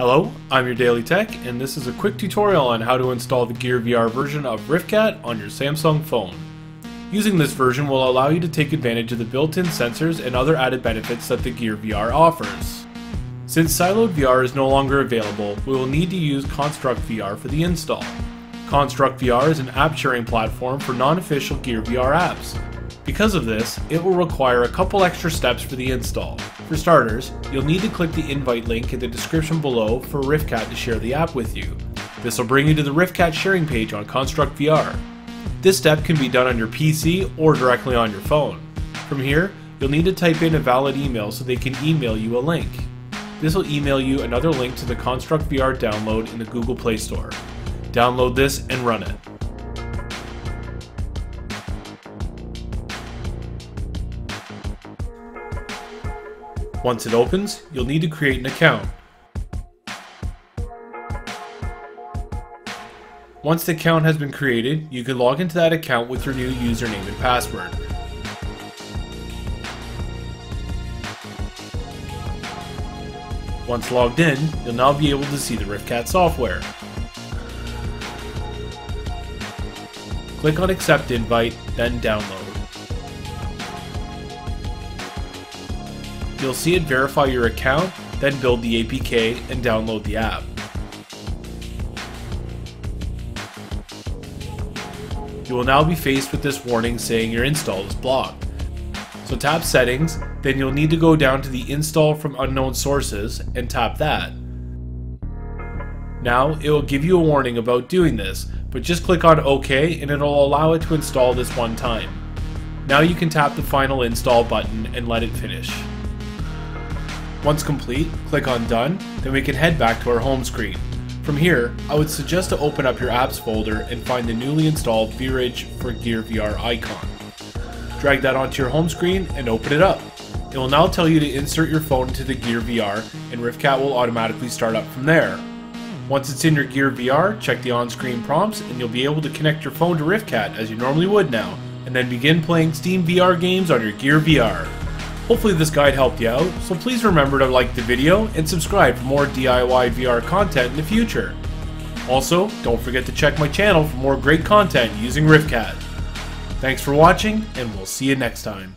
Hello, I'm your Daily Tech, and this is a quick tutorial on how to install the Gear VR version of RiftCat on your Samsung phone. Using this version will allow you to take advantage of the built-in sensors and other added benefits that the Gear VR offers. Since Sideload VR is no longer available, we will need to use Construct VR for the install. Construct VR is an app-sharing platform for non-official Gear VR apps. Because of this, it will require a couple extra steps for the install. For starters, you'll need to click the invite link in the description below for RiftCat to share the app with you. This will bring you to the RiftCat sharing page on Construct VR. This step can be done on your PC or directly on your phone. From here, you'll need to type in a valid email so they can email you a link. This will email you another link to the Construct VR download in the Google Play Store. Download this and run it. Once it opens, you'll need to create an account. Once the account has been created, you can log into that account with your new username and password. Once logged in, you'll now be able to see the RiftCat software. Click on Accept Invite, then Download. You'll see it verify your account, then build the APK and download the app. You will now be faced with this warning saying your install is blocked. So tap Settings, then you'll need to go down to the Install from Unknown Sources and tap that. Now it will give you a warning about doing this, but just click on OK and it'll allow it to install this one time. Now you can tap the Final Install button and let it finish. Once complete, click on Done, then we can head back to our home screen. From here, I would suggest to open up your apps folder and find the newly installed VRidge for Gear VR icon. Drag that onto your home screen and open it up. It will now tell you to insert your phone into the Gear VR, and RiftCat will automatically start up from there. Once it's in your Gear VR, check the on-screen prompts and you'll be able to connect your phone to RiftCat as you normally would now, and then begin playing Steam VR games on your Gear VR. Hopefully this guide helped you out, so please remember to like the video and subscribe for more DIY VR content in the future. Also, don't forget to check my channel for more great content using RiftCat. Thanks for watching, and we'll see you next time.